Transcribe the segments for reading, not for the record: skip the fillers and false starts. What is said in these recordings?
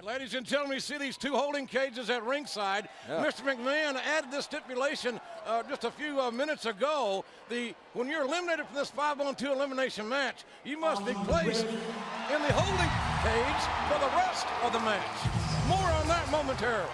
And ladies and gentlemen, you see these two holding cages at ringside. Yeah. Mr. McMahon added this stipulation just a few minutes ago. When you're eliminated from this 5-on-2 elimination match, you must be placed in the holding cage for the rest of the match. More on that momentarily.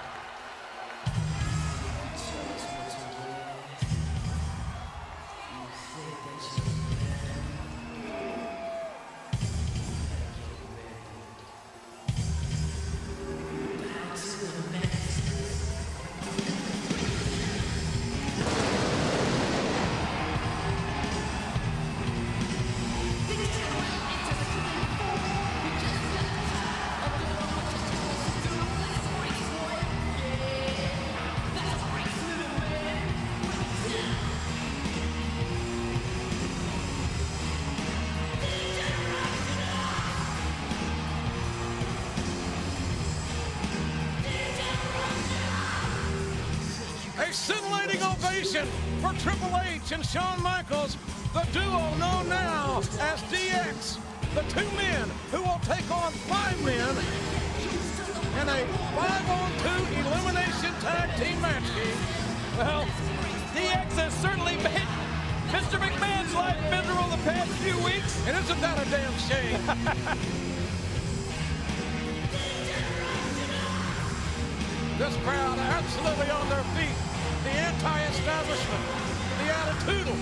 For Triple H and Shawn Michaels, the duo known now as DX, the two men who will take on five men in a 5-on-2 elimination tag team match game. Well, DX has certainly been Mr. McMahon's life miserable the past few weeks. And isn't that a damn shame? This crowd absolutely on their feet. The anti-establishment, the attitudinal,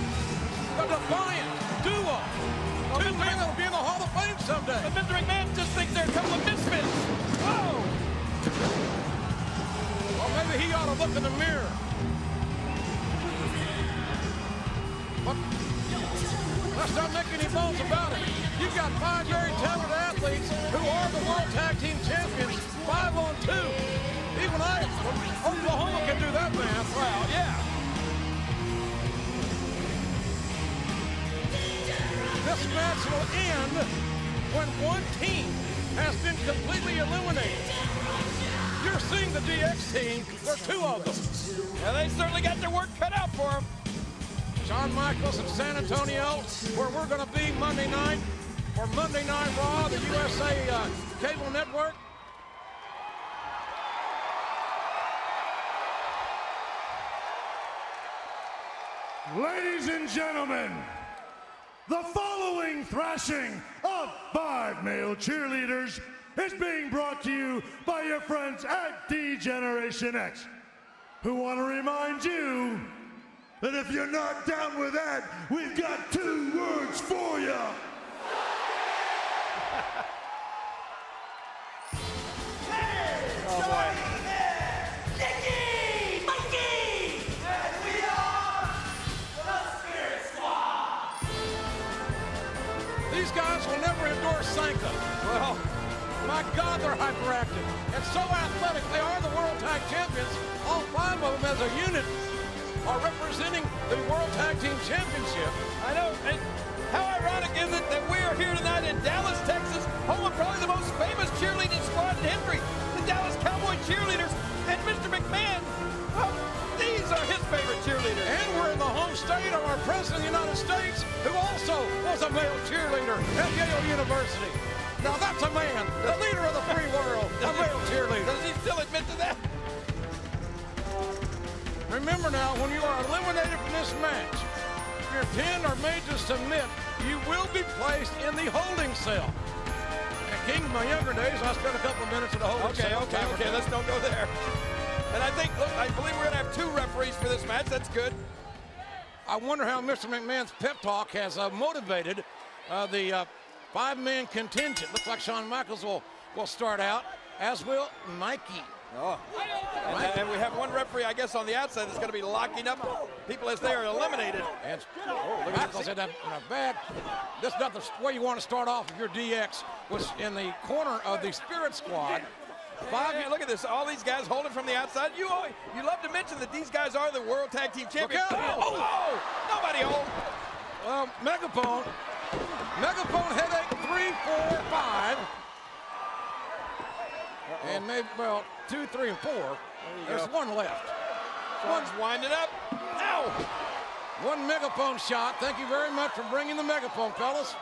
the defiant duo. Well, two men that will be in the Hall of Fame someday. But Mr. McMahon just thinks they're a couple of misfits. Whoa! Well, maybe he ought to look in the mirror. But let's not make any bones about it. You've got five very talented athletes who are the World Tag Team Champions, 5-on-2. Even Oklahoma can do that math. Wow, yeah. This match will end when one team has been completely eliminated. You're seeing the DX team. There's two of them. And they certainly got their work cut out for them. Shawn Michaels in San Antonio, where we're going to be Monday night for Monday Night Raw, the USA cable network. Ladies and gentlemen, the following thrashing of five male cheerleaders is being brought to you by your friends at D-Generation X, who want to remind you that if you're not down with that, we've got two words for you. Hey, Johnny! Nicky! Mikey! These guys will never endorse Sanka. Well, my God, they're hyperactive. And so athletic. They are the World Tag Champions. All five of them as a unit are representing the World Tag Team Championship. I know. And how ironic is it that we are here tonight in Dallas, Texas, home of probably the most famous cheerleading squad in history, the Dallas Cowboy cheerleaders. And Mr. McMahon, well, these are his favorite cheerleaders. And we're in the home state of our president of the United States, who also was a male cheerleader at Yale University. Now that's a man, the leader of the free world, a male cheerleader. Does he still admit to that? Remember now, when you are eliminated from this match, if your 10 are made to submit, you will be placed in the holding cell. At King of my younger days, I spent a couple of minutes in the holding cell. Okay, let's don't go there. And I think, look, I believe we're going to have two referees for this match. That's good. I wonder how Mr. McMahon's pep talk has motivated the five-man contingent. Looks like Shawn Michaels will start out, as will Mikey. Oh. And we have one referee, I guess, on the outside that's going to be locking up people as they are eliminated. And Michaels in a bad. This is not the way you want to start off if you're DX, was in the corner of the Spirit Squad. Bob, look at this. All these guys holding from the outside. You love to mention that these guys are the World Tag Team Champions. Nobody hold. Megaphone. Megaphone headache 3, 4, 5. And maybe, well, 2, 3, and 4. There's one left. One's winding up. Ow! One megaphone shot. Thank you very much for bringing the megaphone, fellas.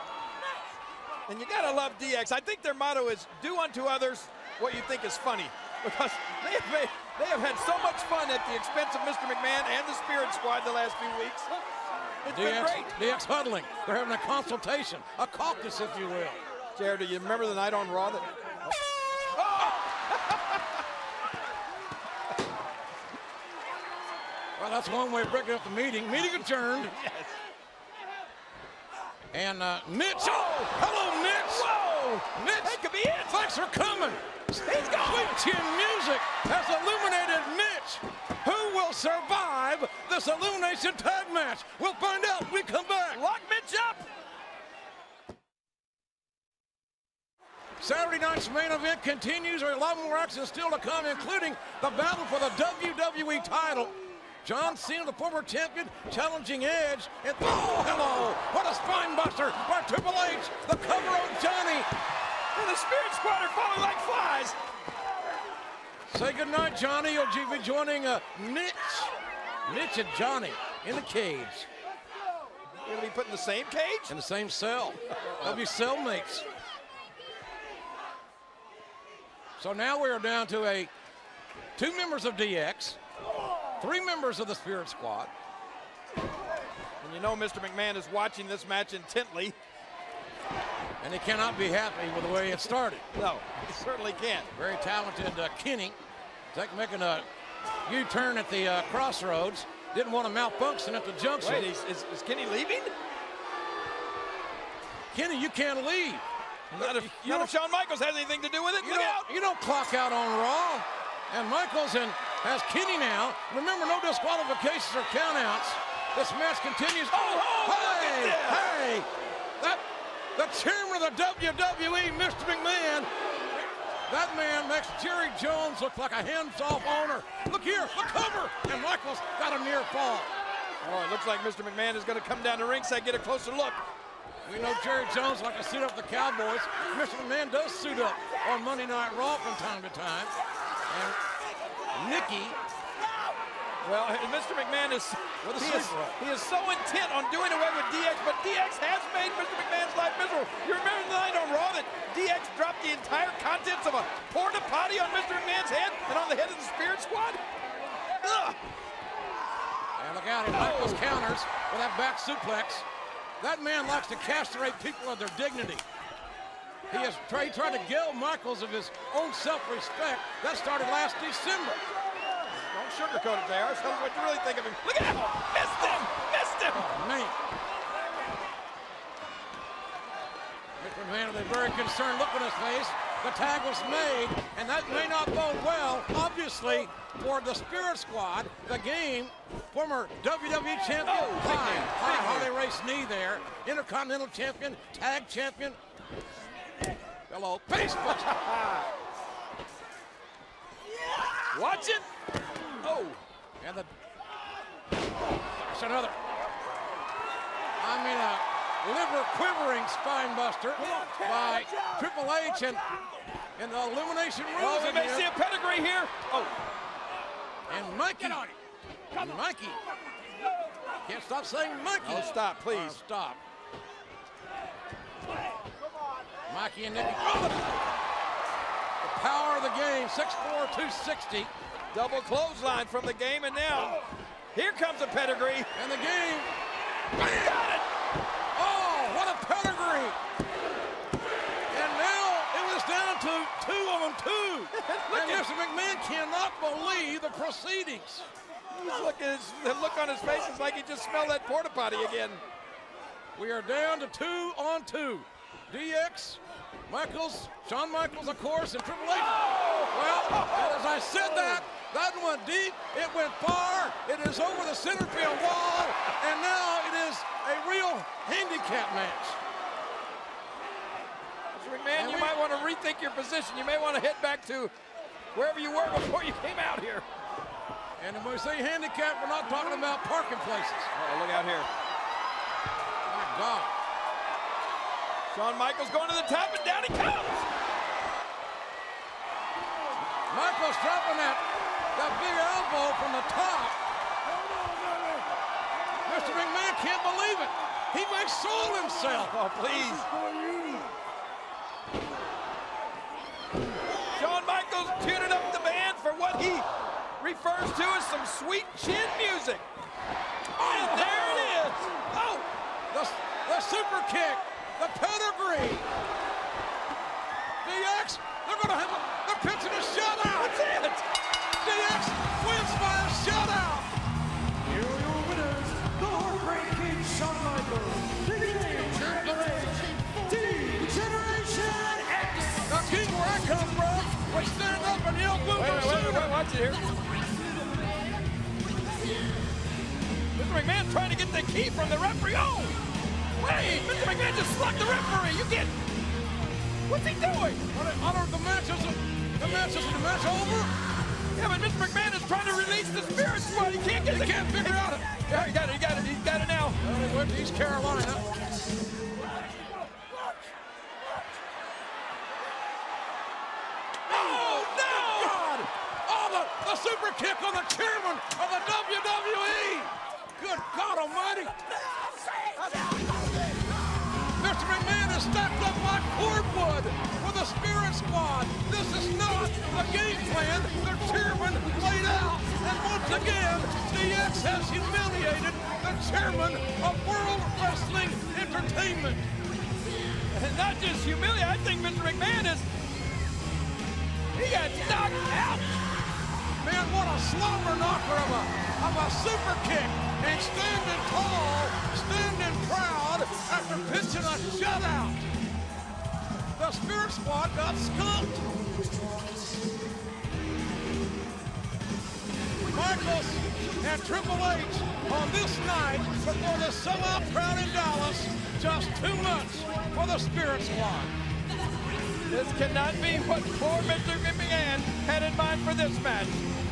And you gotta love DX. I think their motto is do unto others what you think is funny, because they have had so much fun at the expense of Mr. McMahon and the Spirit Squad the last few weeks. It's been great. DX huddling. They're having a consultation, a caucus, if you will. Jared, do you remember the night on Raw that... Well, that's one way of breaking up the meeting. Meeting adjourned. Yes. And Mitch. Oh, hello, Mitch. Whoa. Mitch. That could be it. Thanks for coming. He's got sweet chin music has illuminated Mitch. Who will survive this illumination tag match? We'll find out when we come back. Lock Mitch up. Saturday night's main event continues. There are a lot more action still to come, including the battle for the WWE title. John Cena, the former champion, challenging Edge. And oh, hello! What a spinebuster by Triple H. The cover on Johnny. And the Spirit Squad are falling like flies. Say goodnight, Johnny. You'll be joining Mitch and Johnny in the cage. You're gonna be put in the same cage? In the same cell. They'll be cellmates. So now we are down to two members of DX, three members of the Spirit Squad. And you know Mr. McMahon is watching this match intently. And he cannot be happy with the way it started. No, he certainly can't. Very talented Kenny. Like making a U-turn at the crossroads. Didn't want to malfunction at the junction. Wait, is Kenny leaving? Kenny, you can't leave. Not if Shawn Michaels has anything to do with it. You don't clock out on Raw. And Michaels has Kenny now. Remember, no disqualifications or countouts. This match continues. Oh, hey! The chairman of the WWE, Mr. McMahon. That man makes Jerry Jones look like a hands-off owner. Look here, the cover, and Michaels got a near fall. Oh, it looks like Mr. McMahon is going to come down to ringside, get a closer look. We know Jerry Jones likes to suit up the Cowboys. Mr. McMahon does suit up on Monday Night Raw from time to time. And Nicky. Well, Mr. McMahon is so intent on doing away with DX, but DX has made Mr. McMahon's life miserable. You remember the night on Raw that DX dropped the entire contents of a porta potty on Mr. McMahon's head and on the head of the Spirit Squad? Ugh. And look out, Michaels counters with that back suplex. That man likes to castrate people of their dignity. He has tried to gild Michaels of his own self-respect. That started last December. Don't sugarcoat it, JR. Tell me what you really think of him. Look at him! Missed him! Missed him! Oh, man. Mr. McMahon with a very concerned look on his face. The tag was made, and that may not bode well, obviously, for the Spirit Squad. The game, former WWE champion, Harley Race knee there, Intercontinental champion, tag champion. Hello, face punch. Watch it. Oh, and there's another. I mean, a liver quivering spine buster by Triple H and the Illumination rules. Oh, we may see a pedigree here. Oh. And Mikey. Mikey. Can't stop saying Mikey. Oh, stop, please. Stop. Mikey and Nicky. Oh, the power of the game, 6'4", 260. Double clothesline from the game, and now here comes a pedigree. And the game. Got it! Oh, what a pedigree! And now it was down to two on two. And Mr. McMahon cannot believe the proceedings. The look on his face is like he just smelled that porta potty again. We are down to two on two. DX, Michaels, Shawn Michaels, of course, and Triple H. Oh! Well, as I said that went deep, it went far, it is over the center field wall, and now it is a real handicap match. Mr. McMahon, you might want to rethink your position. You may want to head back to wherever you were before you came out here. And when we say handicap, we're not talking about parking places. Oh, look out here. My God. Shawn Michaels going to the top, and down he comes. Michaels dropping that big elbow from the top. Mr. McMahon can't believe it. He may sold himself. Oh, please. Shawn Michaels. refers to as some sweet chin music. And there it is. Oh, the super kick, the pedigree. DX, they're going to have they're pitching a shutout. That's it. DX wins by a shutout. Here are your winners, the heartbreaking Shawn Michaels, Triple H, D-Generation X. Now keep where I come from. We're standing up and he'll move us sooner. Watch it here. Mr. McMahon trying to get the key from the referee. Oh, wait, Mr. McMahon just slugged the referee. You get. What's he doing? The match is over. Yeah, but Mr. McMahon is trying to release the Spirit Squad. He can't get it. He can't figure out it. Yeah, he got it. He's got it now. Well, he's Carolina. Oh, no! God! Oh, the super kick on the chairman of the WWE. Good God Almighty! Mr. McMahon is stacked up like cordwood with a Spirit Squad. This is not a game plan the chairman laid out. And once again, DX has humiliated the chairman of World Wrestling Entertainment. And not just humiliated, I think Mr. McMahon is... He got knocked out. Man, what a slobber knocker of a super kick. And standing tall, standing proud after pitching a shutout. The Spirit Squad got skunked. Michaels and Triple H on this night before the sellout crowd in Dallas, just too much for the Spirit Squad. This cannot be what poor Mr. McMahon had in mind for this match.